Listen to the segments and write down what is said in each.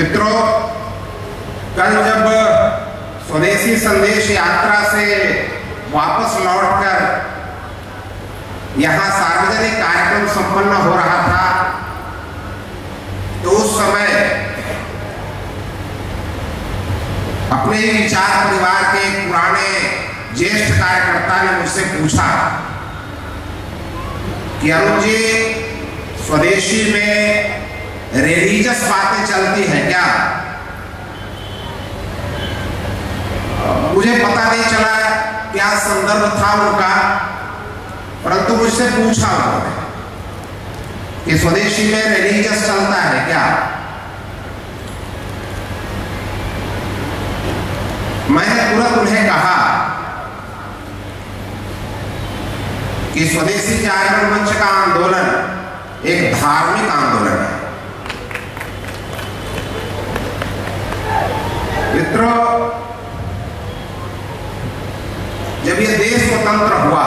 मित्रों, कल जब स्वदेशी संदेश यात्रा से वापस लौटकर यहाँ सार्वजनिक कार्यक्रम संपन्न हो रहा था तो उस समय अपने विचार परिवार के पुराने ज्येष्ठ कार्यकर्ता ने मुझसे पूछा कि अरुण जी, स्वदेशी में रिलीजियस बातें चलती हैं क्या? मुझे पता नहीं चला क्या संदर्भ था उनका, परंतु मुझसे पूछा उन्होंने कि स्वदेशी में रिलीजियस चलता है क्या? मैंने तुरंत उन्हें कहा कि स्वदेशी जागरण मंच का आंदोलन एक धार्मिक आंदोलन है। मित्रों, जब ये देश स्वतंत्र हुआ,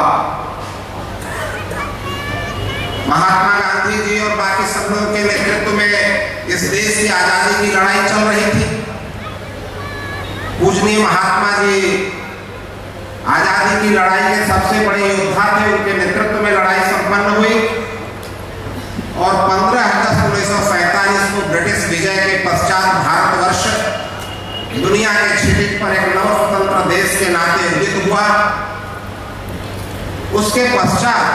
महात्मा गांधी जी और बाकी सब लोगों के नेतृत्व में इस देश की आजादी की लड़ाई चल रही थी। पूजनीय महात्मा जी आजादी की लड़ाई के सबसे बड़े योद्धा थे, उनके नेतृत्व में लड़ाई संपन्न हुई और 15 अगस्त 1947 को ब्रिटिश विजय के पश्चात भारतवर्ष दुनिया के क्षितिज पर एक नव स्वतंत्र देश के नाते उदित हुआ। उसके पश्चात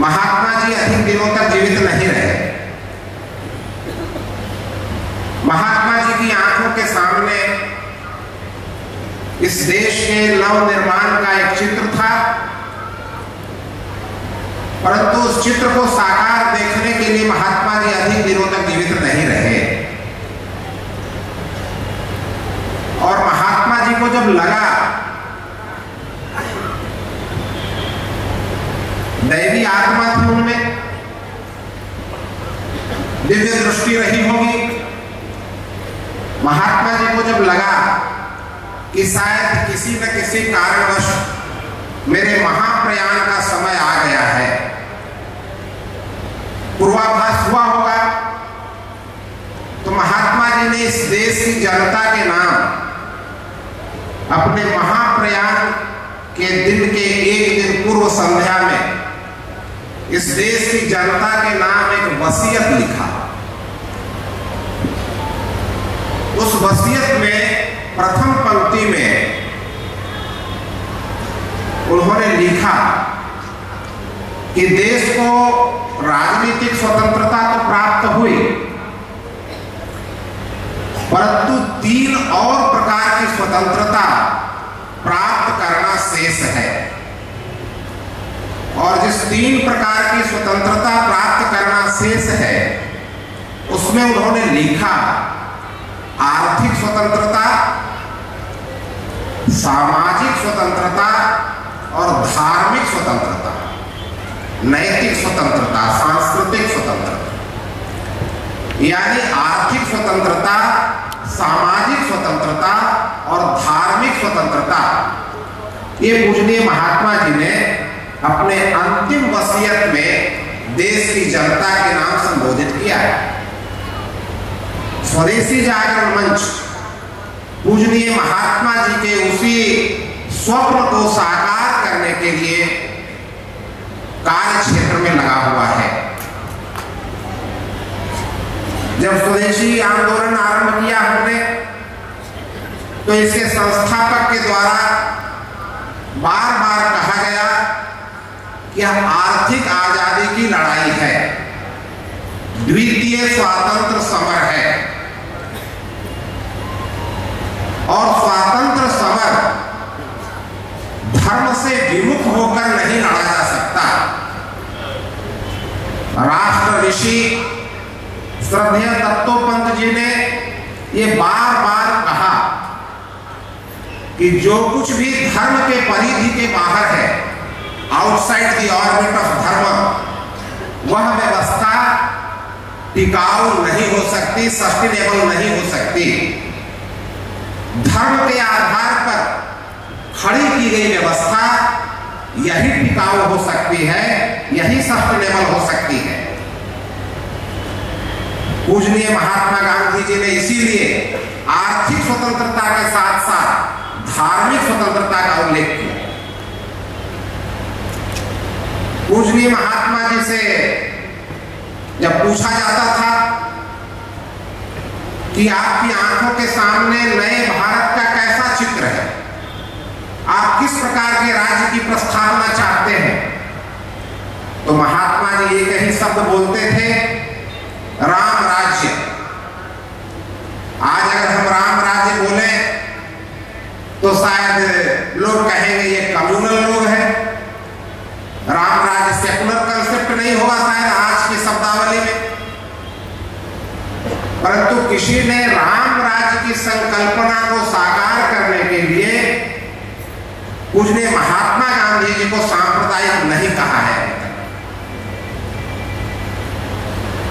महात्मा जी अधिक दिनों तक जीवित नहीं रहे। महात्मा जी की आंखों के सामने इस देश के नव निर्माण का एक चित्र था, परंतु उस चित्र को साकार देखने के लिए महात्मा जी अधिक दिनों तक जीवित नहीं रहे। और महात्मा जी को जब लगा दैवी आत्मा थी उनमें, दिव्य दृष्टि रही होगी, महात्मा जी को जब लगा कि शायद किसी न किसी कारणवश मेरे महाप्रयाण का समय आ गया है, पूर्वाभास हुआ होगा, तो महात्मा जी ने इस देश की जनता के नाम अपने महाप्रयाण के दिन के एक दिन पूर्व संध्या में इस देश की जनता के नाम एक वसीयत लिखा। उस वसीयत में प्रथम पंक्ति में उन्होंने लिखा कि देश को राजनीतिक स्वतंत्रता तो प्राप्त हुई, परंतु 3 और प्रकार की स्वतंत्रता प्राप्त करना शेष है। और जिस 3 प्रकार की स्वतंत्रता प्राप्त करना शेष है उसमें उन्होंने लिखा आर्थिक स्वतंत्रता, सामाजिक स्वतंत्रता और धार्मिक स्वतंत्रता, नैतिक स्वतंत्रता, सांस्कृतिक स्वतंत्रता। यानी आर्थिक स्वतंत्रता, सामाजिक स्वतंत्रता और धार्मिक स्वतंत्रता, ये पूजनीय महात्मा जी ने अपने अंतिम वसीयत में देश की जनता के नाम संबोधित किया है। स्वदेशी जागरण मंच पूजनीय महात्मा जी के उसी स्वप्न को साकार करने के लिए कार्य क्षेत्र में लगा हुआ है। जब स्वदेशी आंदोलन आरंभ किया हमने तो इसके संस्थापक के द्वारा बार बार कहा गया कि यह आर्थिक आजादी की लड़ाई है, द्वितीय स्वातंत्र समर है। और स्वातंत्र समर धर्म से विमुख होकर नहीं लड़ा जा सकता। राष्ट्र ऋषि श्रद्धेय तत्वपंत पंत जी ने ये बार बार कहा कि जो कुछ भी धर्म के परिधि के बाहर है, आउटसाइड द ऑर्बिट ऑफ धर्म, वह व्यवस्था टिकाऊ नहीं हो सकती, सस्टेनेबल नहीं हो सकती। धर्म के आधार पर खड़ी की गई व्यवस्था यही टिकाऊ हो सकती है, यही सस्टेनेबल हो सकती है। पूजनीय महात्मा गांधी जी ने इसीलिए आर्थिक स्वतंत्रता के साथ साथ धार्मिक स्वतंत्रता का उल्लेख किया। पूजनीय महात्मा जी से जब पूछा जाता था कि आपकी आंखों के सामने नए भारत का कैसा चित्र है, आप किस प्रकार के राज्य की प्रस्तावना चाहते हैं, तो महात्मा जी ये कहीं शब्द बोलते थे, राम राज्य। आज अगर हम राम राज्य बोले तो शायद लोग कहेंगे ये कम्युनल लोग हैं, राम राज्य सेकुलर कंसेप्ट नहीं होगा शायद आज की शब्दावली में। परंतु किसी ने राम राज्य की संकल्पना को साकार करने के लिए उसने महात्मा गांधी जी को सांप्रदायिक नहीं कहा है।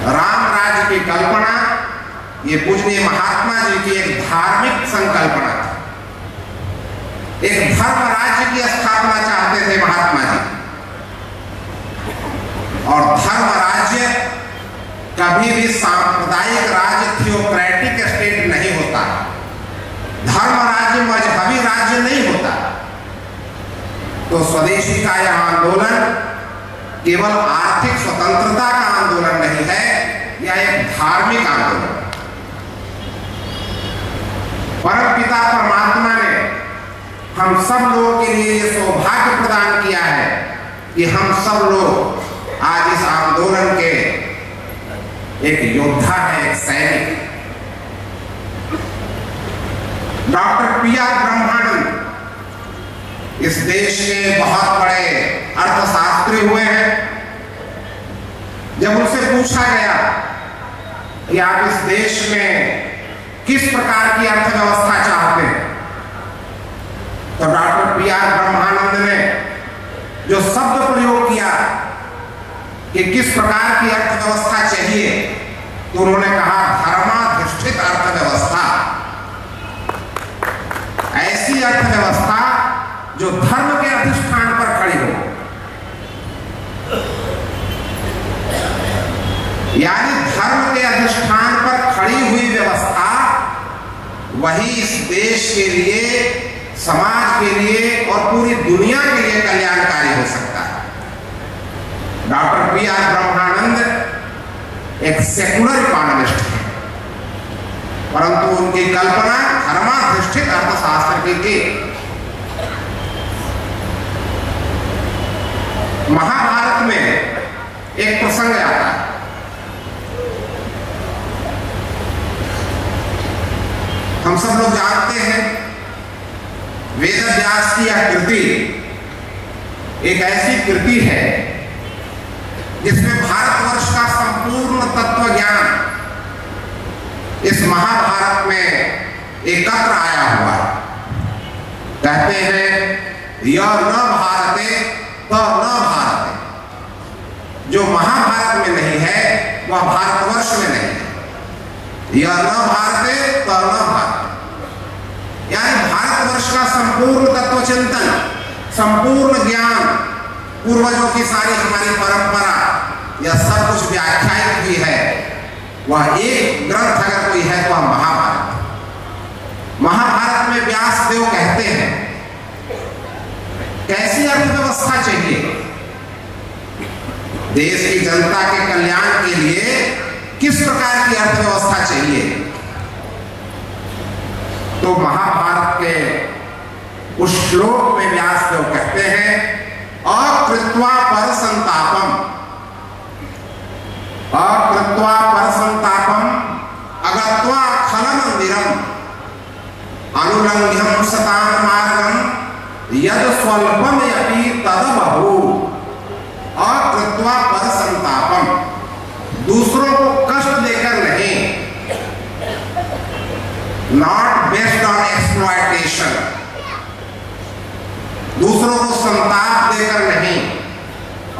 राम राज्य की कल्पना ये पूजनीय महात्मा जी की एक धार्मिक संकल्पना थी, एक धर्म राज्य की स्थापना चाहते थे महात्मा जी। और धर्म राज्य कभी भी सांप्रदायिक राज्य, थियोक्रेटिक स्टेट नहीं होता। धर्म राज्य मजहबी राज्य नहीं होता। तो स्वदेशी का यह आंदोलन केवल आर्थिक स्वतंत्रता का आंदोलन नहीं है, यह एक धार्मिक आंदोलन। परमपिता परमात्मा ने हम सब लोगों के लिए ये सौभाग्य प्रदान किया है कि हम सब लोग आज इस आंदोलन के एक योद्धा है, एक सैनिक। डॉक्टर पी आर ब्रह्मानंद इस देश के बहुत बड़े अर्थशास्त्री हुए हैं। जब उनसे पूछा गया कि आप इस देश में किस प्रकार की अर्थव्यवस्था चाहते हैं, तो डॉक्टर पी आर ब्रह्मानंद ने जो शब्द प्रयोग किया कि किस प्रकार की अर्थव्यवस्था चाहिए, तो उन्होंने कहा धर्माधिष्ठित अर्थव्यवस्था। ऐसी अर्थव्यवस्था जो धर्म के अधिष्ठान पर खड़ी हो, यानी धर्म के अधिष्ठान पर खड़ी हुई व्यवस्था वही इस देश के लिए, समाज के लिए और पूरी दुनिया के लिए कल्याणकारी हो सकता है। डॉक्टर पी आर ब्रह्मानंद एक सेकुलर इकोनॉमिस्ट है, परंतु उनकी कल्पना धर्माधिष्ठित अर्थशास्त्र की थी। महाभारत में एक प्रसंग आता है। हम सब लोग जानते हैं वेद व्यास की यह कृति एक ऐसी कृति है जिसमें भारतवर्ष का संपूर्ण तत्व ज्ञान इस महाभारत में एकत्र आया हुआ है। कहते हैं यह न भारते तो न भारत, जो महाभारत में नहीं है वह भारतवर्ष में नहीं है। यह न भारत है तो न भारत, यानी भारतवर्ष का संपूर्ण तत्व चिंतन, संपूर्ण ज्ञान, पूर्वजों की सारी हमारी परंपरा, यह सब कुछ व्याख्यायित भी है। वह एक ग्रंथ अगर कोई है तो वह महाभारत। महाभारत में व्यास देव कहते हैं कैसी अर्थव्यवस्था चाहिए, देश की जनता के कल्याण के लिए किस प्रकार की अर्थव्यवस्था चाहिए। तो महाभारत के उस श्लोक में व्यास लोग कहते हैं अकृत्वा पर संतापम अगत्वा खलमंदिरम अनुलंघ्यम सताम मार्गम यद स्वल्पम अपि तदबहु अकृत्वा पर संतापम, दूसरों को कष्ट देकर नहीं, नॉट बेस्ड ऑन एक्सप्लॉयटेशन, दूसरों को संताप देकर नहीं।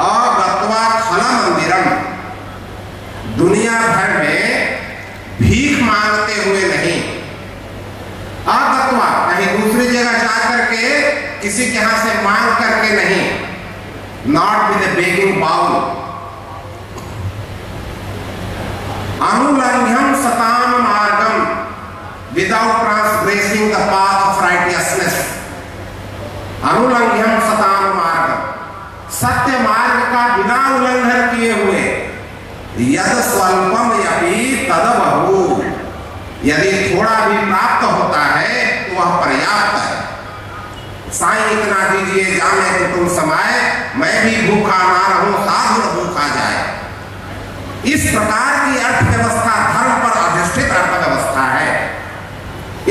अगत्वा खलम मंदिरम, दुनिया भर में भीख मांगते हुए नहीं। अगत्वा कहीं दूसरी जगह जा करके किसी के यहां से मांग करके नहीं, not with a begging bowl. अनुलंघ्यम सताम मार्गम without transgressing the path of righteousness. अनुलंघ्यम सताम मार्गम, सत्य मार्ग का बिना उल्लंघन किए हुए, यद स्वल्पम यदि तद बहु, यदि थोड़ा भी प्राप्त होता है तो वह पर्याप्त है। साईं इतना दीजिए जाने को तुम समाए, मैं भी भूखा ना रहूं, साधु न भूखा जाए। इस प्रकार की अर्थव्यवस्था धर्म पर अधिष्ठित अर्थव्यवस्था है।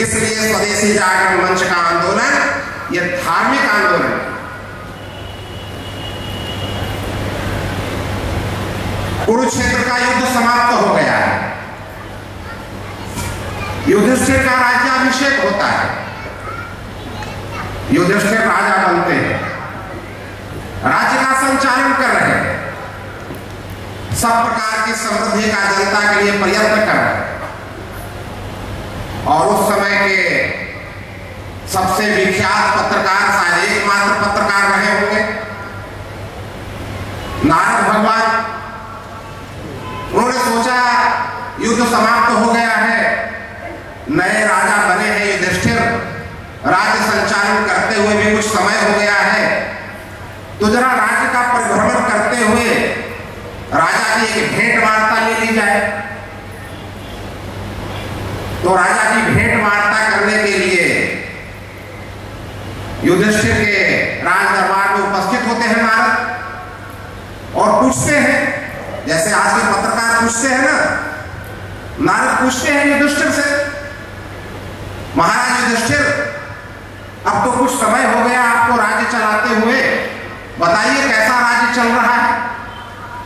इसलिए स्वदेशी जागरण मंच का आंदोलन यह धार्मिक आंदोलन है। कुरुक्षेत्र का युद्ध समाप्त हो गया है, युधिष्ठिर का राज्याभिषेक होता है, युधिष्ठिर राजा बनते हैं, राज्य का संचालन कर रहे हैं, सब प्रकार की समृद्धि का जनता के लिए प्रयत्न कर रहे हैं। और उस समय के सबसे विख्यात पत्रकार, शायद एकमात्र पत्रकार रहे होंगे, नारद भगवान। उन्होंने सोचा युद्ध समाप्त हो गया है, नए राजा बने हैं युधिष्ठिर, राज्य संचालन करते हुए भी कुछ समय हो गया है, तो जरा राज्य का परिभ्रमण करते हुए राजा की एक भेंट वार्ता ले ली जाए। तो राजा की भेंट वार्ता करने के लिए युधिष्ठिर के राजदरबार में उपस्थित होते हैं नारद और पूछते हैं, जैसे आज के पत्रकार पूछते हैं ना, नारद पूछते हैं युधिष्ठिर से, महाराज युधिष्ठिर अब तो कुछ समय हो गया आपको राज्य चलाते हुए, बताइए कैसा राज्य चल रहा है।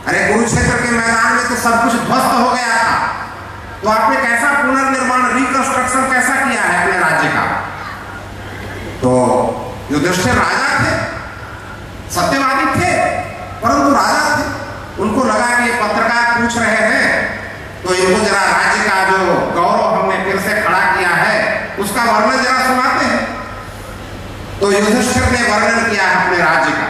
अरे कुरुक्षेत्र के मैदान में तो सब कुछ ध्वस्त हो गया था, तो आपने कैसा पुनर्निर्माण, रिकंस्ट्रक्शन कैसा किया है अपने राज्य का। तो युधिष्ठिर राजा थे, सत्यवादी थे, परंतु राजा थे। उनको लगा कि पत्रकार पूछ रहे हैं तो इनको जरा राज्य का जो गौरव हमने फिर से खड़ा किया है उसका वर्णन जरा सुनाते हैं। तो युधिष्ठिर ने वर्णन किया है अपने राज्य का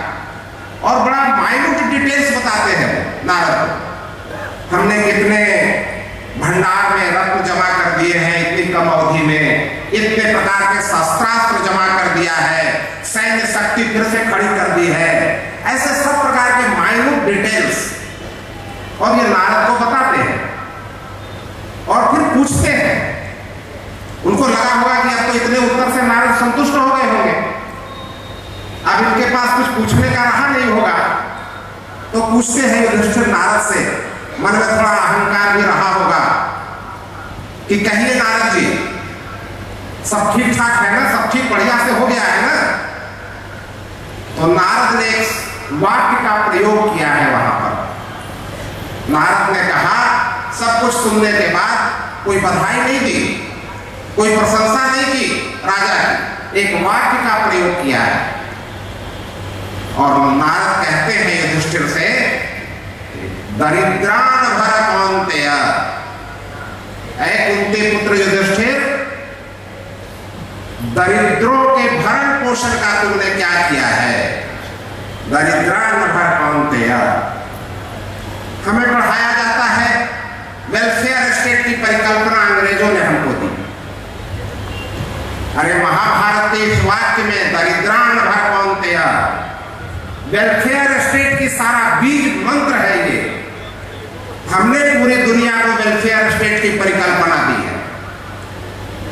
और बड़ा माइन्यूट डिटेल्स बताते हैं नारद को। हमने कितने भंडार में रत्न जमा कर दिए हैं इतनी कम अवधि में, इतने प्रकार के शस्त्रास्त्र जमा कर दिया है, सैन्य शक्ति फिर से खड़ी कर दी है, ऐसे सब प्रकार के माइन्यूट डिटेल्स और ये नारद को बताते हैं और फिर पूछते हैं। उनको लगा होगा कि अब तो इतने उत्तर से नारद संतुष्ट हो गए होंगे, अब इनके पास कुछ पूछने का रहा नहीं होगा। तो पूछते हैं युधिष्ठिर नारद से, मन में थोड़ा अहंकार भी रहा होगा कि कहिए नारद जी सब ठीक ठाक है ना, सब ठीक बढ़िया से हो गया है ना। तो नारद ने एक वाक्य का प्रयोग किया है वहां पर। नारद ने कहा, सब कुछ सुनने के बाद कोई बधाई नहीं दी, कोई प्रशंसा नहीं की, राजा की एक वाक्य का प्रयोग किया है। और नारद कहते हैं युधिष्ठिर से, दरिद्रान भर कौंतेय, ऐ कुंती पुत्र युधिष्ठिर, दरिद्रों के भरण पोषण का तुमने क्या किया है। दरिद्रान भर कौंतेय, हमें पढ़ाया जाता है वेलफेयर स्टेट की परिकल्पना अंग्रेजों ने हमको दी। अरे महाभारत के इस वाक्य में दरिद्रान भरपाते वेलफेयर स्टेट की सारा बीज मंत्र है ये। हमने पूरी दुनिया को वेलफेयर स्टेट की परिकल्पना दी है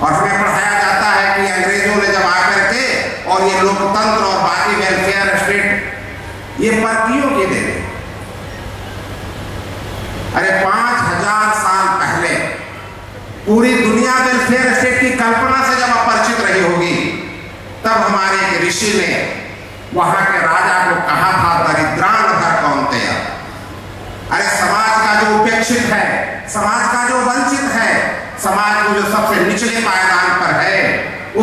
और हमें पढ़ाया जाता है कि अंग्रेजों ने जब आकर के और ये लोकतंत्र और बाकी वेलफेयर स्टेट ये परकियों के दे। अरे 5000 साल पहले पूरी दुनिया वेलफेयर स्टेट की कल्पना से जब अपरिचित रही होगी, तब हमारे ऋषि ने वहां के राजा को कहा था दरिद्रान भर कौंतेय। अरे समाज का जो उपेक्षित है, समाज का जो वंचित है, समाज को जो सबसे निचले पायदान पर है,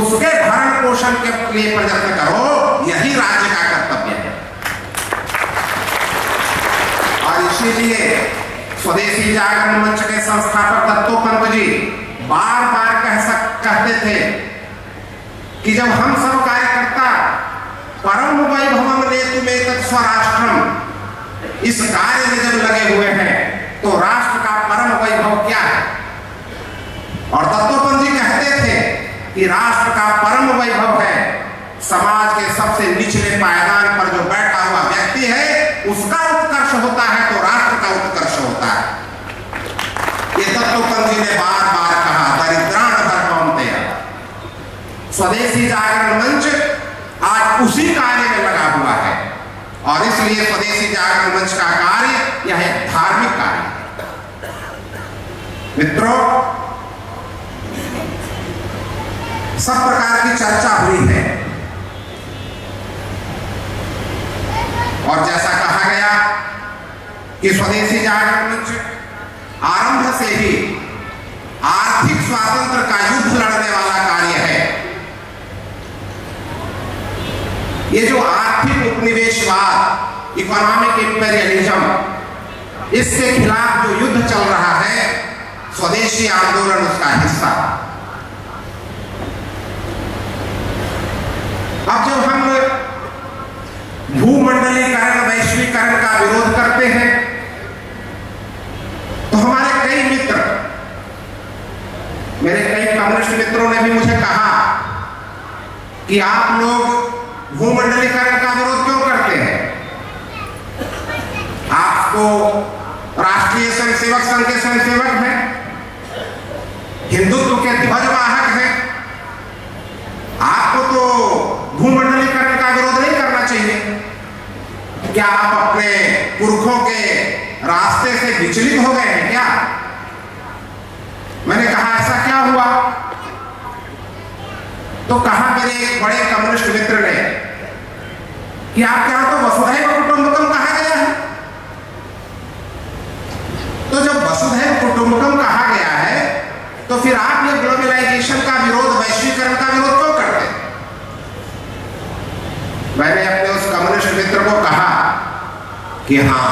उसके भरण पोषण के लिए प्रयत्न करो, यही राज्य का कर्तव्य है। और इसीलिए स्वदेशी जागरण मंच के संस्थापक तत्वपंत पंत बार-बार कहते थे कि जब हम सब कार्यकर्ता परम वैभवम नेतुमेतत् स्वराष्ट्रम, इस कार्य में जब लगे हुए हैं तो राष्ट्र का परम वैभव क्या कि राष्ट्र का परम वैभव है। समाज के सबसे निचले पायदान पर जो बैठा हुआ व्यक्ति है उसका उत्कर्ष होता है तो राष्ट्र का उत्कर्ष होता है। ये तत्वपंत ने बार बार कहा दरिद्राण धर्ममतया। स्वदेशी जागरण मंच आज उसी कार्य में लगा हुआ है और इसलिए स्वदेशी जागरण मंच का कार्य यह एक धार्मिक कार्य है। मित्रों, सब प्रकार की चर्चा हुई है और जैसा कहा गया कि स्वदेशी जागरण मंच आरंभ से ही आर्थिक स्वातंत्र का युद्ध लड़ने वाला कार्य है। ये जो आर्थिक उपनिवेशवाद, इकोनॉमिक इंपेरियलिज्म, इसके खिलाफ जो युद्ध चल रहा है, स्वदेशी आंदोलन उसका हिस्सा। अब जब हम भूमंडलीकरण, वैश्वीकरण का विरोध करते हैं तो हमारे कई मित्र, मेरे कई कम्युनिस्ट मित्रों ने भी मुझे कहा कि आप लोग भूमंडलीकरण का विरोध क्यों करते हैं? आपको राष्ट्रीय स्वयंसेवक संघ के स्वयंसेवक हैं, हिंदुत्व के ध्वजवाहक हैं, आपको तो भूमंडलीकरण का विरोध नहीं करना चाहिए। क्या आप अपने पुरखों के रास्ते से विचलित हो गए हैं क्या? मैंने कहा ऐसा क्या हुआ? तो कहा मेरे एक बड़े कम्युनिस्ट मित्र ने कि आपके यहां तो वसुधैव कुटुंबकम कहा गया है। तो जब वसुधैव कुटुंबकम कहा गया है तो फिर आप ये ग्लोबलाइजेशन का विरोध, वैश्वीकरण का विरोध क्यों करते हैं? मैंने अपने उस कम्युनिस्ट मित्र को कहा कि हाँ,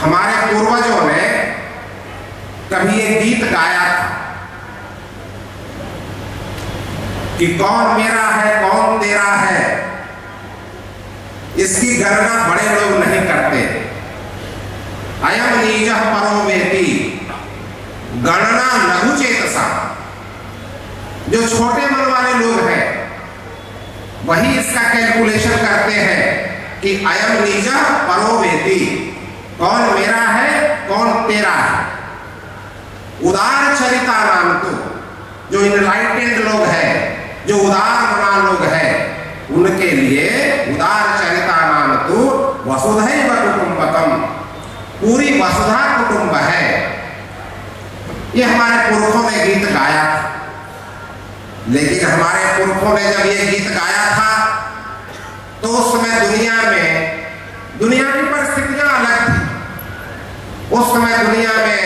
हमारे पूर्वजों ने कभी एक गीत गाया था कि कौन मेरा है कौन तेरा है, इसकी गणना बड़े लोग नहीं करते। अयम नीजः परो वेति गणना लघु चेतसा। जो छोटे मन वाले लोग हैं वही इसका कैलकुलेशन करते हैं कि अयम नीजा परो वेति, कौन मेरा है कौन तेरा है। उदार चरिता नाम तो जो इनलाइटेंड लोग हैं, जो उदार मना लोग हैं, उनके लिए उदार चरिता नाम तो वसुधैव कुटुंबकम, पूरी वसुधा कुटुंब है। ये हमारे पुरखों ने गीत गाया था, लेकिन हमारे पुरखों ने जब ये गीत गाया था तो उस समय दुनिया की परिस्थितियां अलग थी। उस समय दुनिया में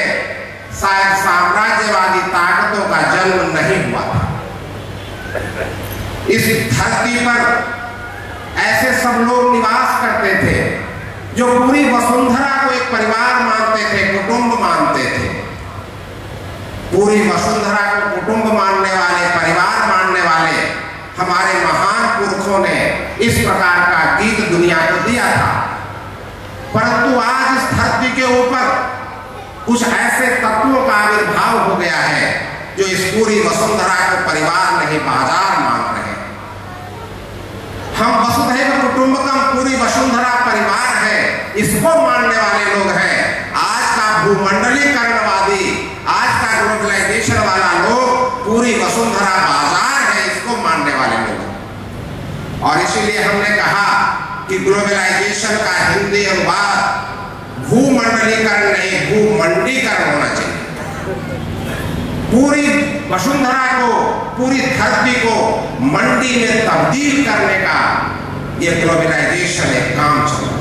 शायद साम्राज्यवादी ताकतों का जन्म नहीं हुआ था। इस धरती पर ऐसे सब लोग निवास करते थे जो पूरी वसुंधरा को एक परिवार मानते थे, कुटुंब मानते थे। पूरी वसुंधरा को कुटुंब मानने वाले, परिवार मानने वाले हमारे महान पुरुषों ने इस प्रकार का गीत दुनिया को दिया था। परंतु आज इस धरती के ऊपर कुछ ऐसे तत्वों का आविर्भाव हो गया है जो इस पूरी वसुंधरा को परिवार नहीं, बाजार मान रहे हैं। हम वसुधैव कुटुंबकम, पूरी वसुंधरा परिवार है, इसको मानने वाले लोग हैं। आज का भूमंडलीकरणवादी, आज का ग्लोबलाइजेशन वाला लोग पूरी वसुंधरा बाजार है, इसको मानने वाले लोग। और इसीलिए हमने कहा कि ग्लोबलाइजेशन का हिंदी अनुवाद भूमंडलीकरण नहीं, भूमंडीकरण होना चाहिए। पूरी वसुंधरा को, पूरी धरती को मंडी में तब्दील करने का ये ग्लोबलाइजेशन एक काम चल रहा।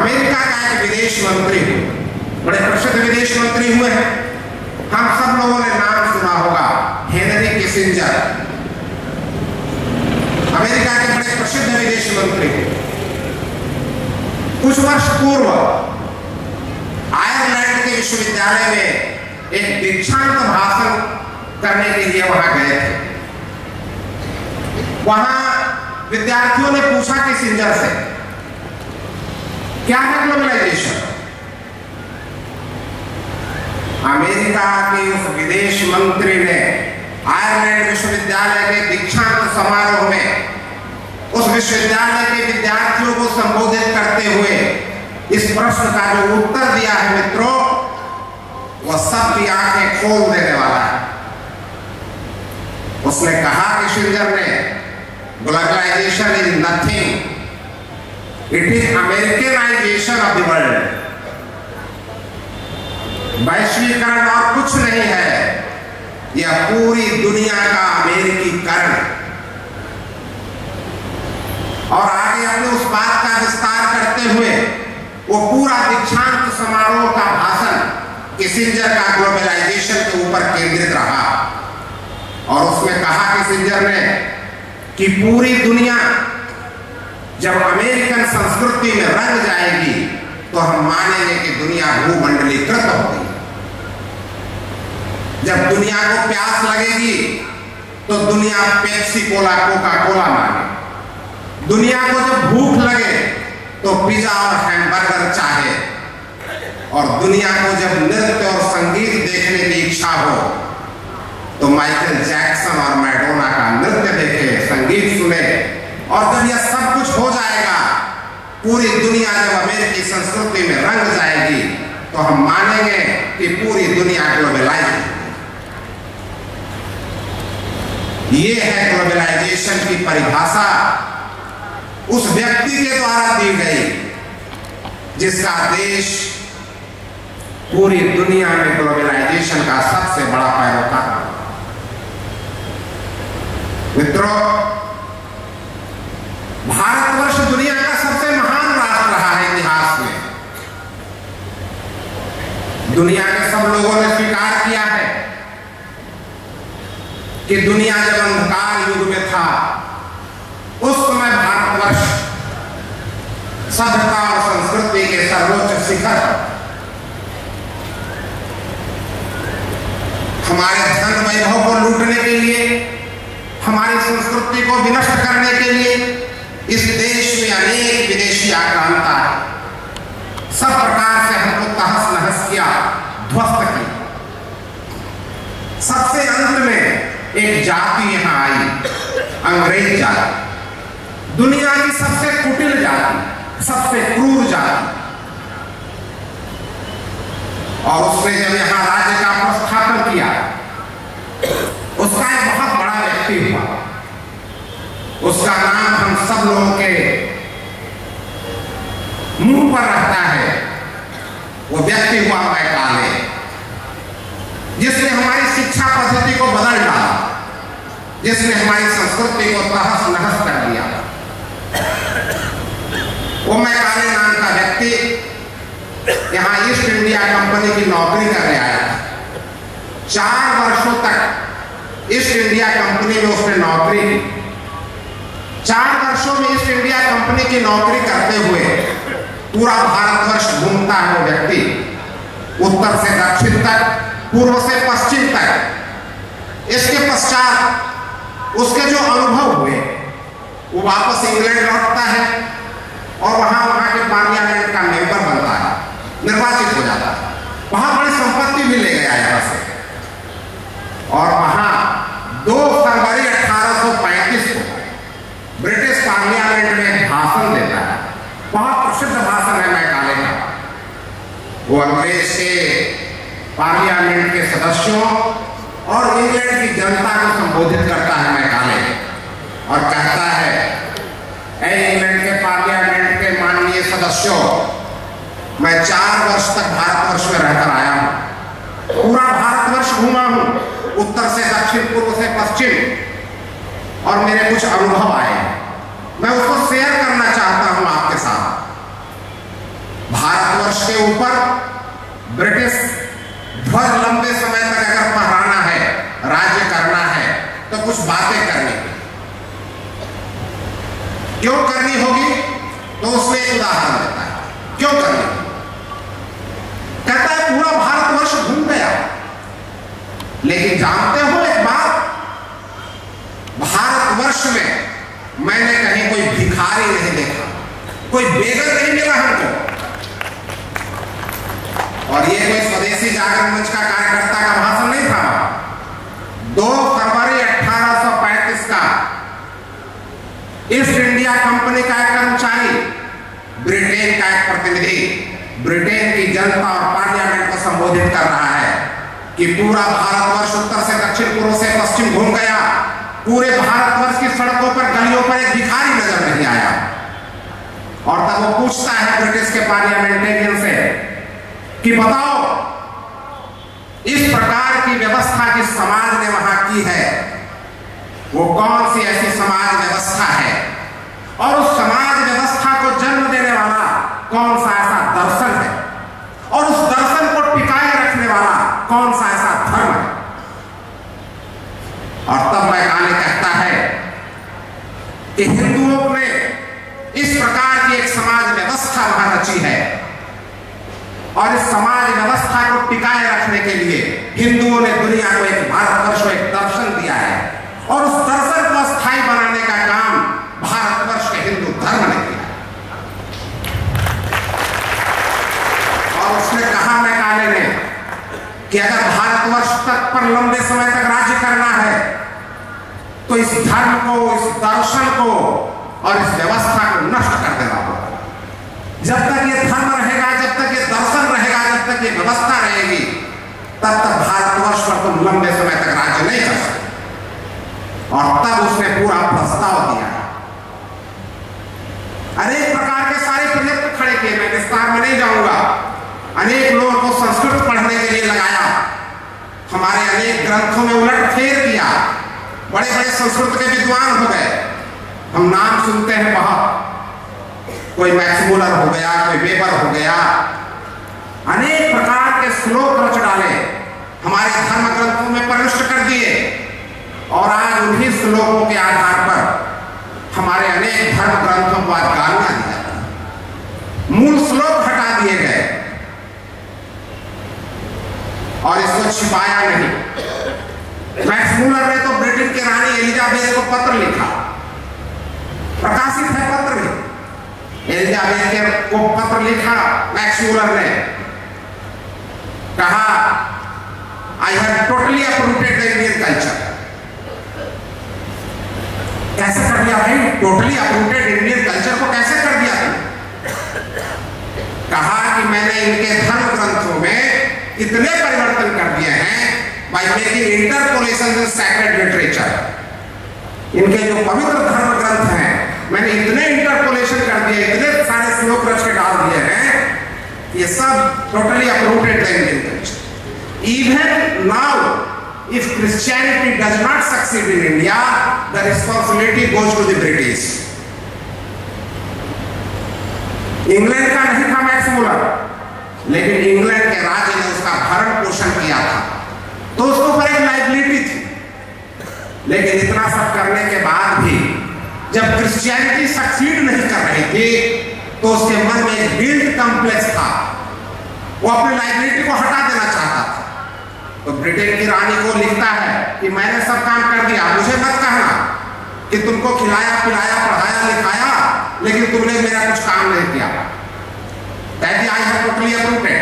अमेरिका का एक विदेश मंत्री, बड़े प्रसिद्ध विदेश मंत्री हुए हैं, हम सब लोगों ने नाम सुना होगा, हेनरी किसिंजर। अमेरिका के बड़े प्रसिद्ध विदेश मंत्री। कुछ वर्ष पूर्व आयरलैंड के विश्वविद्यालय में एक दीक्षांत भाषण करने के लिए वहां गए थे। वहां विद्यार्थियों ने पूछा किसिंजर से, क्या है ग्लोबलाइजेशन? अमेरिका के उस विदेश मंत्री ने आयरलैंड विश्वविद्यालय के दीक्षांत समारोह में उस विश्वविद्यालय के विद्यार्थियों को संबोधित करते हुए इस प्रश्न का जो उत्तर दिया है मित्रों, वह सबकी आंखें खोल देने वाला है। उसने कहा कि किसिंजर ने globalization is nothing, it is Americanization of the world. वैश्वीकरण और कुछ नहीं है, यह पूरी दुनिया का अमेरिकीकरण। और आगे अपने उस बात का विस्तार करते हुए वो पूरा दीक्षांत समारोह का भाषण किसिंजर का ग्लोबलाइजेशन के ऊपर केंद्रित रहा। और उसमें कहा किसिंजर ने कि पूरी दुनिया जब अमेरिकन संस्कृति में रंग जाएगी तो हम मानेंगे कि दुनिया भूमंडलीकृत हो गई। जब दुनिया को प्यास लगेगी तो दुनिया पेप्सी कोला, कोका कोला मांगे। दुनिया को जब भूख लगे तो पिज्जा और हैमबर्गर चाहे। और दुनिया को जब नृत्य और संगीत देखने की इच्छा हो तो माइकल जैक्सन और मैडोना का नृत्य देखे, संगीत सुने। और जब यह सब कुछ हो जाएगा, पूरी दुनिया जब अमेरिकी संस्कृति में रंग जाएगी तो हम मानेंगे कि पूरी दुनिया ग्लोबलाइज। ये है ग्लोबलाइजेशन की परिभाषा उस व्यक्ति के द्वारा दी गई जिसका देश पूरी दुनिया में ग्लोबलाइजेशन का सबसे बड़ा पैरोकार था। मित्रों, भारतवर्ष दुनिया का सबसे महान राष्ट्र रहा है इतिहास में। दुनिया के सब लोगों ने स्वीकार किया है कि दुनिया जब अंधकार युग में था उस समय भारतवर्ष सभ्यता और संस्कृति के सर्वोच्च शिखर, हमारे धन वैभव को लूटने के लिए, हमारी संस्कृति को विनष्ट करने के लिए इस देश में अनेक विदेशी आक्रांता है, सब प्रकार से हमको तहस नहस किया, ध्वस्त किया। सबसे अंत में एक जाति यहां आई, अंग्रेज जाति, दुनिया की सबसे कुटिल जाति, सबसे क्रूर जाति। और उसने जब यहां राज्य का प्रस्थापन किया, उसका एक बहुत बड़ा व्यक्ति हुआ। उसका नाम हम सब लोगों के मुंह पर रहता है, वो व्यक्ति हुआ मैकाले, जिसने हमारी शिक्षा पद्धति को बदल डाला, जिसने हमारी संस्कृति को तहस नहस कर दिया। वो मैकाले नाम का व्यक्ति यहाँ ईस्ट इंडिया कंपनी की नौकरी करने आया था। 4 वर्षों तक ईस्ट इंडिया कंपनी में उसने नौकरी की। 4 वर्षों में ईस्ट इंडिया कंपनी की नौकरी करते हुए पूरा भारतवर्ष घूमता है वो व्यक्ति, उत्तर से दक्षिण तक, पूर्व से पश्चिम तक। इसके पश्चात उसके जो अनुभव हुए, वो वापस इंग्लैंड लौटता है और वहां के पार्लियामेंट का मेंबर बनता है, निर्वाचित हो जाता है। वहां बड़ी संपत्ति भी ले गया यहाँ से। और वहां 2 फरवरी 1835 को ब्रिटिश पार्लियामेंट में भाषण देता है। बहुत प्रसिद्ध भाषण है मैकाले का। वो अंग्रेज के पार्लियामेंट के सदस्यों और इंग्लैंड की जनता को संबोधित करता है मैकाले, और कहता है, ऐ इंग्लैंड के पार्लियामेंट के माननीय सदस्यों, मैं 4 वर्ष तक भारतवर्ष में रहकर आया हूँ, पूरा भारतवर्ष घूमा हूँ, उत्तर से दक्षिण, पूर्व से पश्चिम, और मेरे कुछ अनुभव आए, मैं उसको शेयर करना चाहता हूं आपके साथ। भारतवर्ष के ऊपर ब्रिटिश ध्वज लंबे समय तक अगर फहराना है, राज्य करना है, तो कुछ बातें करनी होगी। क्यों करनी होगी तो उसमें एक उदाहरण देता है। क्यों करनी होगी? कहता है पूरा भारतवर्ष घूम गया, लेकिन जानते हो एक बात, भारतवर्ष में मैंने कहीं कोई भिखारी नहीं देखा, कोई बेगर नहीं मिला हमको। और ये कोई स्वदेशी जागरण मंच का कार्यकर्ता का भाषण नहीं था। 2 फरवरी कंपनी का एक कर्मचारी, ब्रिटेन का एक प्रतिनिधि ब्रिटेन की जनता और पार्लियामेंट को संबोधित कर रहा है कि पूरा भारतवर्ष उत्तर से दक्षिण, पूर्व से पश्चिम घूम गया, पूरे भारतवर्ष की सड़कों पर, गलियों पर एक भिखारी नजर नहीं आया। और तब वो पूछता है ब्रिटिश के पार्लियामेंटेरियन से कि बताओ इस प्रकार की व्यवस्था जिस समाज ने वहां की है वो कौन सी ऐसी समाज व्यवस्था है, और उस समाज व्यवस्था को जन्म देने वाला कौन सा ऐसा दर्शन है, और उस दर्शन को टिकाए रखने वाला कौन सा ऐसा धर्म है। और तब मैकाले कहता है कि हिंदुओं ने इस प्रकार की एक समाज व्यवस्था वहां रची है, और इस समाज व्यवस्था को टिकाए रखने के लिए हिंदुओं ने दुनिया को एक भारतवर्ष को एक दर्शन दिया है, और उस दर्शन को स्थायी बनाने का काम भारतवर्ष के हिंदू धर्म ने किया। और उसने कहा मैकाले ने कि अगर भारतवर्ष तक पर लंबे समय तक राज्य करना है तो इस धर्म को, इस दर्शन को और इस व्यवस्था को नष्ट कर देना होगा। जब तक ये धर्म रहेगा, जब तक ये दर्शन रहेगा, जब तक ये व्यवस्था रहेगी, तब तक भारतवर्ष पर तुम लंबे समय तक राज्य नहीं कर सकते। और तब उसने पूरा प्रस्ताव दिया, अनेक प्रकार के सारे प्रोजेक्ट खड़े किए, मैं विस्तार में नहीं जाऊंगा। अनेक लोगों को संस्कृत पढ़ने के लिए लगाया, हमारे अनेक ग्रंथों में उलट फेर किया, बड़े बड़े संस्कृत के विद्वान हो गए। हम नाम सुनते हैं बहुत, कोई मैक्स मूलर हो गया, कोई वेबर हो गया, अनेक प्रकार के श्लोक रच डाले, हमारे धर्म ग्रंथों में प्रविष्ट कर दिए, और आज उन्हीं श्लोकों के आधार पर हमारे अनेक धर्म ग्रंथों को आज गालना दिया, मूल श्लोक हटा दिए गए, और इसको छिपाया नहीं। मैक्स मूलर ने तो ब्रिटेन की रानी एलिजाबेथ को पत्र लिखा, प्रकाशित है पत्र भी, एलिजाबेथ को पत्र लिखा मैक्स मूलर ने, कहा I have totally uprooted the Indian culture. कैसे कर दिया भाई? टोटली अपरूटेड इंडियन कल्चर को कैसे कर दिया तुमने? कहा कि मैंने इनके धर्म ग्रंथों में इतने परिवर्तन कर दिए हैं by making interpolation in sacred literature. इनके जो पवित्र धर्म ग्रंथ हैं मैंने इतने इंटरपोलेशन कर दिए, इतने सारे श्लोक रच के डाल दिए हैं, ये सब totally uprooted language. Even now if Christianity does not succeed in India the responsibility goes to the British. England का नहीं था मैक्स मूलर, लेकिन इंग्लैंड के राज्य ने उसका भरण पोषण किया था, तो उसके ऊपर एक लाइबिलिटी थी। लेकिन इतना सब करने के बाद भी जब क्रिश्चियनिटी सक्सीड नहीं कर रही थी तो उसके मन में एक गिल्ट कॉम्प्लेक्स था, वो अपनी लाइबिलिटी को हटा देना चाहता था। तो ब्रिटेन की रानी को लिखता है कि मैंने सब काम कर दिया, मुझे मत कहना कि तुमको खिलाया पिलाया पढ़ाया लिखाया, लेकिन तुमने मेरा कुछ काम नहीं किया। That I have totally uprooted.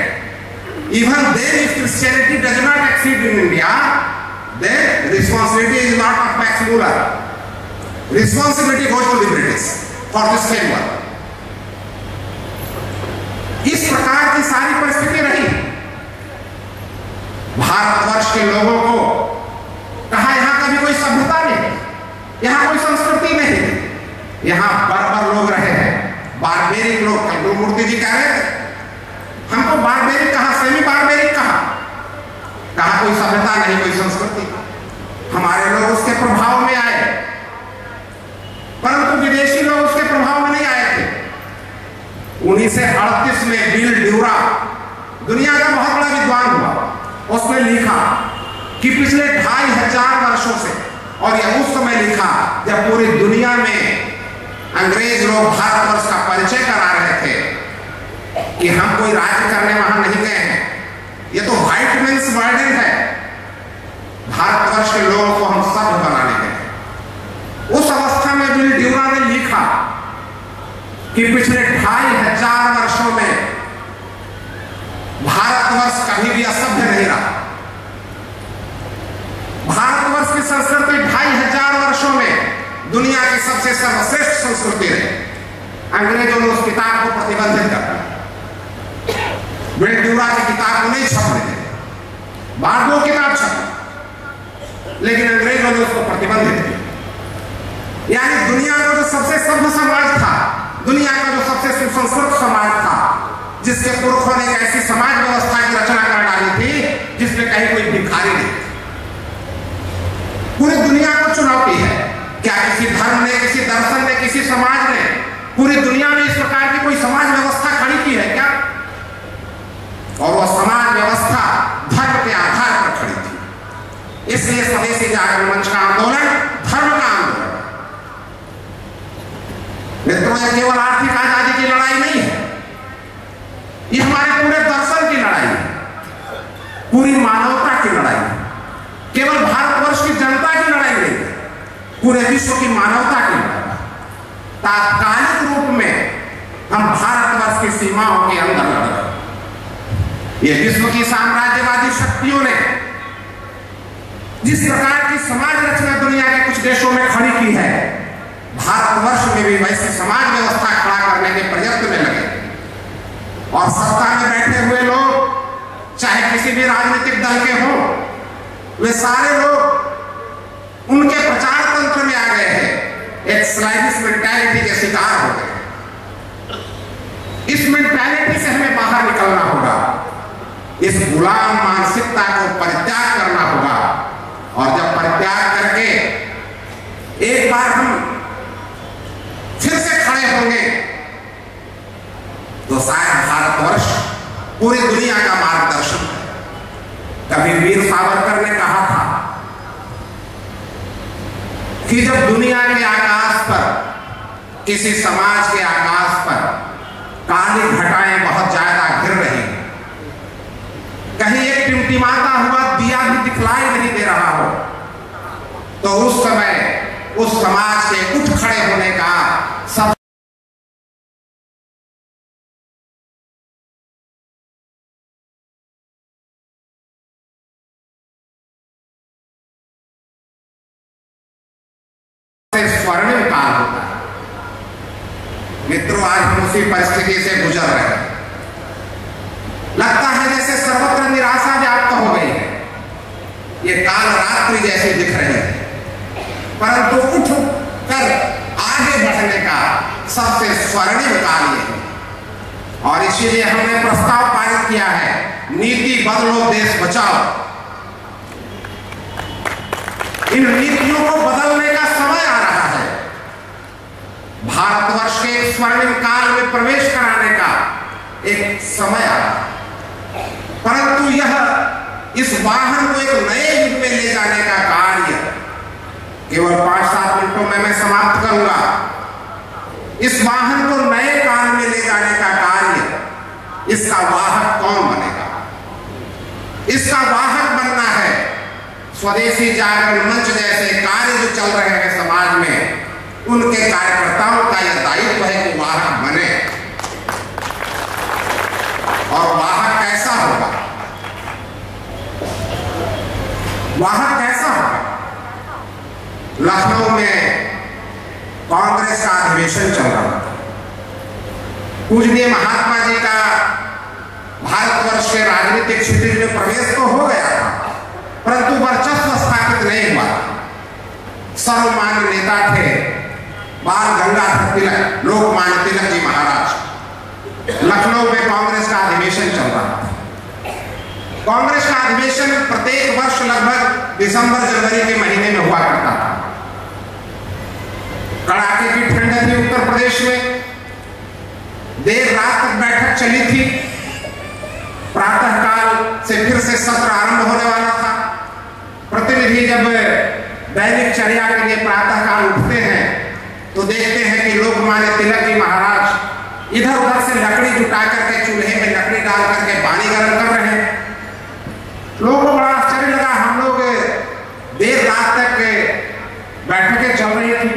Even then if Christianity does not exceed in India then responsibility is not of Max Muller, responsibility goes to the British for this fame work. इस प्रकार की सारी परिस्थिति रही। भारतवर्ष के लोगों को कहा यहां कभी कोई सभ्यता नहीं, यहां कोई संस्कृति नहीं, यहां बर्बर लोग रहे हैं, बारबेरिक लोग। गुरुमूर्ति जी कह रहे थे हमको बारबेरिक कहा, सेमी बारबेरिक कहा, कहा कोई सभ्यता नहीं, कोई संस्कृति। हमारे लोग उसके प्रभाव में आए, परंतु विदेशी लोग उसके प्रभाव में नहीं आए थे। 1938 में बिल ड्यूरा दुनिया का बहुत बड़ा विद्वान हुआ, उसने लिखा कि पिछले 2500 वर्षों से, और यह उस समय लिखा जब पूरी दुनिया में अंग्रेज लोग भारतवर्ष का परिचय करा रहे थे कि हम कोई राज्य करने वहां नहीं गए हैं, यह तो व्हाइट मेन्स बर्डन है, भारतवर्ष के लोगों को हम सभ्य बनाने गए। उस अवस्था में बिल ड्यूरा ने लिखा कि पिछले 2500 वर्षों में भारतवर्ष कभी भी असभ्य नहीं रहा। भारतवर्ष की संस्कृति 2500 वर्षों में दुनिया की की सबसे सर्वश्रेष्ठ संस्कृति है, अंग्रेजों ने उस किताब को प्रतिबंधित कर दिया। बिल ड्यूरा की किताब को नहीं छपने दी, बाद में किताब छपी लेकिन अंग्रेजों ने उसको प्रतिबंधित किया। यानी दुनिया का जो सबसे सभ्य समाज था, दुनिया का जो सबसे सुसंस्कृत समाज था, जिसके पुरखों ने ऐसी समाज व्यवस्था की रचना कर डाली थी जिसमें कहीं कोई भिखारी नहीं। पूरी दुनिया को चुनौती है, क्या किसी धर्म ने, किसी दर्शन ने, किसी समाज ने पूरी दुनिया में इस प्रकार की कोई समाज व्यवस्था खड़ी की है क्या? और वह समाज व्यवस्था धर्म के आधार पर खड़ी थी। इसलिए स्वदेशी जागरण मंच का आंदोलन धर्म का आंदोलन मित्रों यह केवल आर्थिक आजादी की लड़ाई नहीं है, ये हमारे पूरे दर्शन की लड़ाई है, पूरी मानवता की लड़ाई है। केवल भारतवर्ष की जनता की लड़ाई नहीं है, पूरे विश्व की मानवता की लड़ाई है। तात्कालिक रूप में हम भारतवर्ष की सीमाओं के अंदर लड़ रहे हैं। ये विश्व की साम्राज्यवादी शक्तियों ने जिस प्रकार की समाज रचना दुनिया के कुछ देशों में खड़ी की है, भारतवर्ष में भी वैसी समाज व्यवस्था खड़ा करने के प्रयत्न में लगे। और सत्ता में बैठे हुए लोग, चाहे किसी भी राजनीतिक दल के हों, वे सारे लोग उनके प्रचार तंत्र में आ गए हैं, एक स्लाइडिस मेंटालिटी के शिकार हो गए। इस मेंटालिटी से हमें बाहर निकलना होगा, इस गुलाम मानसिकता को परित्याग करना होगा। और जब परित्याग करके एक बार हम फिर से खड़े होंगे तो शायद भारतवर्ष पूरी दुनिया का मार्गदर्शक है। कभी वीर सावरकर ने कहा था कि जब दुनिया के आकाश पर, किसी समाज के आकाश पर काली घटाएं बहुत ज्यादा गिर रही हैं, कहीं एक टिमटिमाता हुआ दिया भी दिखलाई नहीं दे रहा हो, तो उस समय उस समाज के उठ खड़े होने का सब स्वर्णिम काल होता है। मित्रों आज हम उसी परिस्थिति से गुजर रहे हैं। लगता है जैसे सर्वत्र निराशा व्याप्त हो गई है, ये काल रात्रि जैसी दिख रही है, परंतु उठ कर आगे बढ़ने का सबसे स्वर्णिम काल ये है। और इसीलिए हमने प्रस्ताव पारित किया है, नीति बदलो देश बचाओ। इन नीतियों को बदलने का समय आ रहा है। भारतवर्ष के स्वर्णिम काल में प्रवेश कराने का एक समय आ रहा है, परंतु यह इस वाहन को एक नए युग में ले जाने का कार्य केवल 5-7 मिनटों में मैं समाप्त करूंगा। इस वाहन को नए काल में ले जाने का कार्य, इसका वाहक कौन बनेगा? इसका वाहक बनना है स्वदेशी जागरण मंच जैसे कार्य जो चल रहे हैं समाज में, उनके कार्यकर्ताओं का यह दायित्व है कि वाहक बने। और वाहक कैसा होगा? वाहक कैसा होगा? लखनऊ में कांग्रेस का अधिवेशन चल रहा था। पूजनीय महात्मा जी का भारतवर्ष के राजनीतिक क्षेत्र में प्रवेश तो हो गया था, परंतु वर्चस्व स्थापित नहीं हुआ। सर्वमान्य नेता थे बाल गंगाधर तिलक, लोकमान्य तिलक जी महाराज। लखनऊ में कांग्रेस का अधिवेशन चल रहा था। कांग्रेस का अधिवेशन प्रत्येक वर्ष लगभग दिसंबर-जनवरी के महीने में हुआ करता था। कड़ाके की ठंड थी उत्तर प्रदेश में, देर रात तक बैठक चली थी, प्रातःकाल से फिर से सत्र आरंभ होने वाला था। प्रतिनिधि जब दैनिक चर्या के लिए प्रातःकाल उठते हैं तो देखते हैं कि लोकमान्य तिलक जी महाराज इधर उधर से लकड़ी जुटा करके, चूल्हे में लकड़ी डाल करके पानी गर्म कर रहे हैं। लोगों को बड़ा आश्चर्य लगा, हम लोग देर रात तक बैठकें चल रही थी,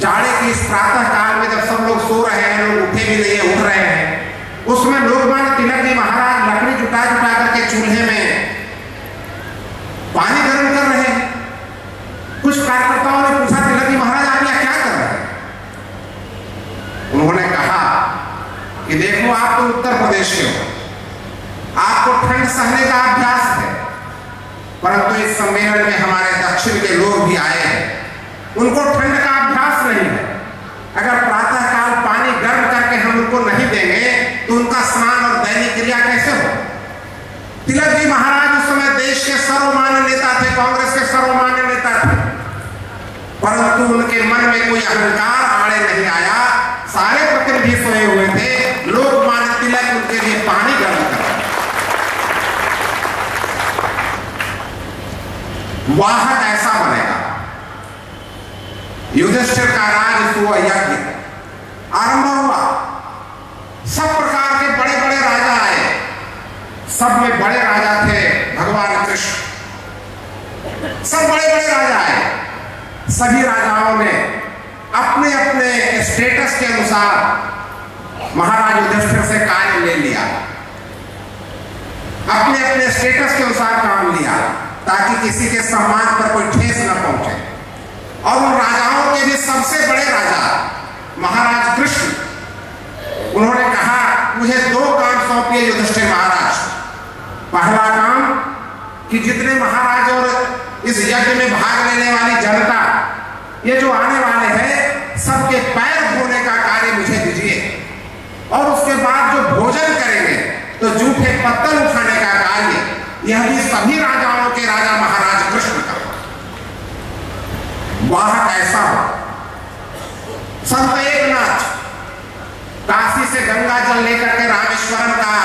जाड़े की इस प्रातः काल में जब सब लोग सो रहे हैं, लोग उठे भी नहीं, उठ रहे हैं, उसमें लोकमान्य तिलक जी महाराज लकड़ी जुटा जुटा करके चूल्हे में पानी गर्म कर रहे हैं। कुछ कार्यकर्ताओं ने पूछा, तिलक जी महाराज आप यहाँ क्या कर रहे हैं? स्वदेशियों, आपको ठंड सहने का अभ्यास है, परंतु इस सम्मेलन में हमारे दक्षिण के लोग भी आए हैं, उनको ठंड का अभ्यास नहीं है। अगर प्रातःकाल पानी गर्म करके हम उनको नहीं देंगे तो उनका स्नान और दैनिक क्रिया कैसे हो। तिलक जी महाराज उस समय देश के सर्वमान्य नेता थे, कांग्रेस के सर्वमान्य नेता थे, परंतु उनके मन में कोई अहंकार आड़े नहीं आया। सारे प्रतिनिधि सोए हुए थे, लोकमान्य तिलक उनके लिए पानी गर्म कर। वाहक ऐसा बनेगा। युधिष्ठिर का राज हुआ यज्ञ आरंभ हुआ, सब प्रकार के बड़े बड़े राजा आए, सब में बड़े राजा थे भगवान कृष्ण, सब बड़े बड़े राजा आए। सभी राजाओं ने अपने अपने स्टेटस के अनुसार महाराज युधिष्ठिर से कार्य ले लिया, अपने अपने स्टेटस के अनुसार काम लिया, ताकि किसी के सम्मान पर कोई ठेस न पहुंचे। और उन राजाओं के भी सबसे बड़े राजा महाराज कृष्ण, उन्होंने कहा मुझे दो काम सौंपिए युधिष्ठिर महाराज। पहला काम कि जितने महाराज और इस यज्ञ में भाग लेने वाली जनता, ये जो आने वाले हैं, सबके पैर धोने का कार्य मुझे दीजिए, और उसके बाद जो भोजन करेंगे तो जूठे पत्तल उठाने का कार्य, यह भी सभी राजाओं के राजा महाराज कृष्ण का। वाहक ऐसा हो। संत एकनाथ काशी से गंगा जल लेकर के रामेश्वरम का,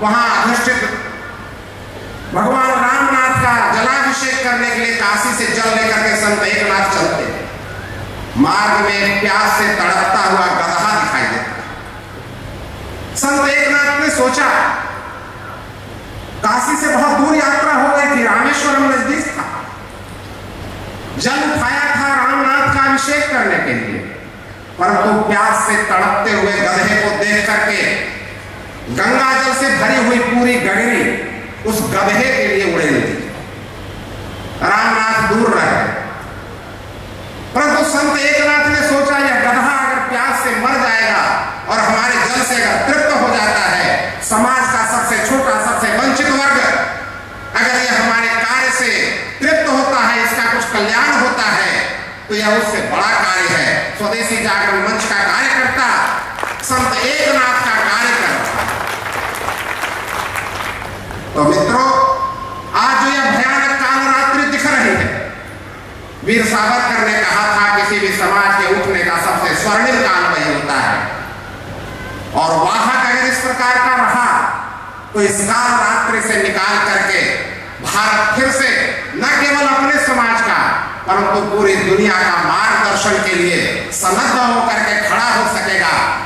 वहां अधिष्ठित भगवान रामनाथ का जलाभिषेक करने के लिए काशी से जल लेकर के संत एकनाथ चलते। मार्ग में प्यास से तड़पता हुआ गधा दिखाई देता। संत एकनाथ ने सोचा, काशी से बहुत दूर यात्रा हो गई थी, रामेश्वरम नजदीक था, जल उठाया था रामनाथ का अभिषेक करने के लिए, परंतु प्यास से तड़पते हुए गधे को देख करके गंगा जल से भरी हुई पूरी गगरी उस गधे के लिए उड़ेल दी। रामनाथ दूर रहे, परंतु संत एकनाथ ने सोचा यह गधा अगर प्यास से मर जाएगा और हमारे जल से अगर तृप्त हो जाता है, समाज का सबसे छोटा सबसे वंचित वर्ग अगर यह हमारे कार्य से तृप्त होता है, इसका कुछ कल्याण होता है, तो यह उससे बड़ा कार्य है। स्वदेशी जागरण मंच का कार्यकर्ता संत एकनाथ का कार्यकर्ता। तो मित्रों, आज जो यह भयानक काल रात्रि दिख रही है, वीर सावरकर ने कहा था किसी भी समाज के उठने का सबसे स्वर्णिम काल वही होता है, और वाहक अगर इस प्रकार का रहा तो इस काल रात्रि से निकाल करके भारत फिर से न केवल अपने समाज का परंतु पूरी दुनिया का मार्गदर्शन के लिए सन्नद्ध होकर के खड़ा हो सकेगा।